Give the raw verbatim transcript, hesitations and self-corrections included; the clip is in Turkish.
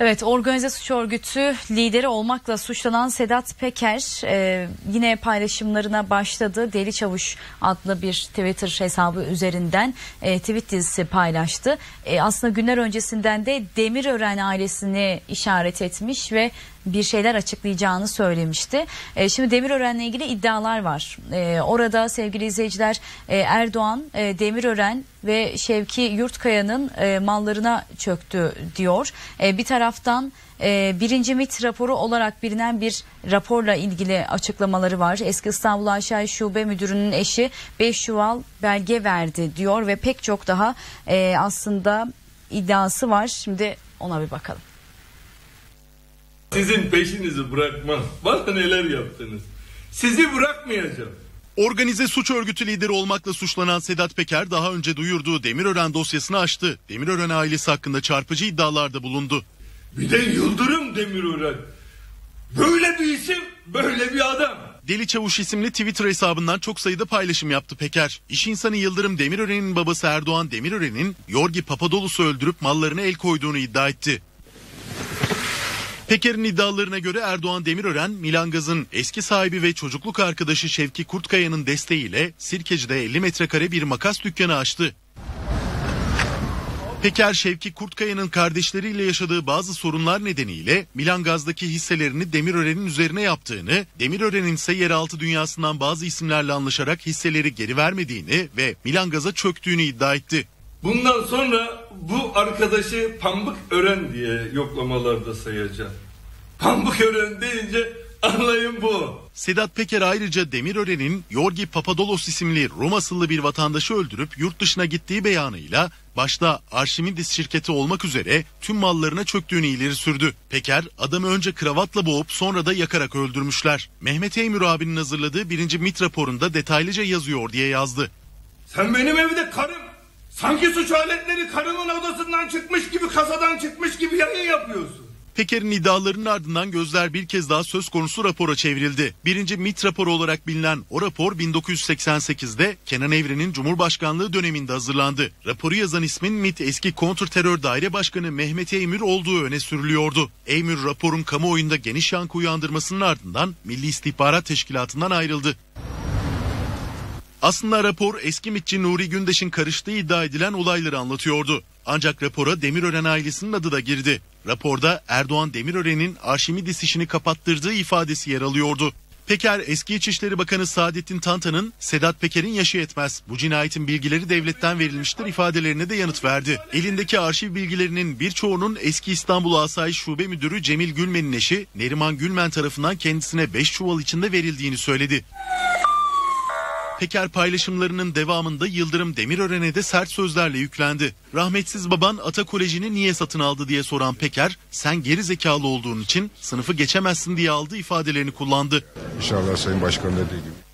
Evet, organize suç örgütü lideri olmakla suçlanan Sedat Peker e, yine paylaşımlarına başladı. Deli Çavuş adlı bir Twitter hesabı üzerinden e, tweet dizisi paylaştı. E, aslında günler öncesinden de Demirören ailesini işaret etmiş ve bir şeyler açıklayacağını söylemişti. E, şimdi Demirören'le ilgili iddialar var. E, orada sevgili izleyiciler e, Erdoğan, e, Demirören ve Şevki Yurtkaya'nın e, mallarına çöktü diyor. E, bir taraftan e, birinci MİT raporu olarak bilinen bir raporla ilgili açıklamaları var. Eski İstanbul Aşağı Şube Müdürü'nün eşi beş çuval belge verdi diyor ve pek çok daha e, aslında iddiası var. Şimdi ona bir bakalım. Sizin peşinizi bırakmam. Bana neler yaptınız. Sizi bırakmayacağım. Organize suç örgütü lideri olmakla suçlanan Sedat Peker daha önce duyurduğu Demirören dosyasını açtı. Demirören ailesi hakkında çarpıcı iddialarda bulundu. Bir de Yıldırım Demirören. Böyle bir isim, böyle bir adam. Deli Çavuş isimli Twitter hesabından çok sayıda paylaşım yaptı Peker. İş insanı Yıldırım Demirören'in babası Erdoğan Demirören'in Yorgi Papadolus'u öldürüp mallarına el koyduğunu iddia etti. Peker'in iddialarına göre Erdoğan Demirören, Milangaz'ın eski sahibi ve çocukluk arkadaşı Şevki Kurtkaya'nın desteğiyle Sirkeci'de elli metrekare bir makas dükkanı açtı. Peker, Şevki Kurtkaya'nın kardeşleriyle yaşadığı bazı sorunlar nedeniyle Milangaz'daki hisselerini Demirören'in üzerine yaptığını, Demirören'in ise yeraltı dünyasından bazı isimlerle anlaşarak hisseleri geri vermediğini ve Milangaz'a çöktüğünü iddia etti. Bundan sonra bu arkadaşı Pamukören diye yoklamalarda sayacağım. Pamukören deyince anlayın bu. Sedat Peker ayrıca Demirören'in Yorgi Papadolus isimli Rum asıllı bir vatandaşı öldürüp yurt dışına gittiği beyanıyla başta Arşimindis şirketi olmak üzere tüm mallarına çöktüğünü ileri sürdü. Peker, adamı önce kravatla boğup sonra da yakarak öldürmüşler. Mehmet Eymür abinin hazırladığı birinci MİT raporunda detaylıca yazıyor diye yazdı. Sen benim evde karım. Sanki suç aletleri karının odasından çıkmış gibi, kasadan çıkmış gibi yayın yapıyorsun. Peker'in iddialarının ardından gözler bir kez daha söz konusu rapora çevrildi. Birinci MİT raporu olarak bilinen o rapor bin dokuz yüz seksen sekiz'de Kenan Evren'in Cumhurbaşkanlığı döneminde hazırlandı. Raporu yazan ismin MİT eski kontrterör daire başkanı Mehmet Eymür olduğu öne sürülüyordu. Eymür raporun kamuoyunda geniş yankı uyandırmasının ardından Milli İstihbarat Teşkilatı'ndan ayrıldı. Aslında rapor eski MİT'çi Nuri Gündeş'in karıştığı iddia edilen olayları anlatıyordu. Ancak rapora Demirören ailesinin adı da girdi. Raporda Erdoğan Demirören'in Arşimidis işini kapattırdığı ifadesi yer alıyordu. Peker, eski İçişleri Bakanı Saadettin Tantan'ın Sedat Peker'in yaşı yetmez, bu cinayetin bilgileri devletten verilmiştir ifadelerine de yanıt verdi. Elindeki arşiv bilgilerinin birçoğunun eski İstanbul Asayiş Şube Müdürü Cemil Gülmen'in eşi Neriman Gülmen tarafından kendisine beş çuval içinde verildiğini söyledi. Peker paylaşımlarının devamında Yıldırım Demirören'e de sert sözlerle yüklendi. Rahmetsiz baban Ata Koleji'ni niye satın aldı diye soran Peker, sen geri zekalı olduğun için sınıfı geçemezsin diye aldığı ifadelerini kullandı. İnşallah Sayın Başkan dediği gibi.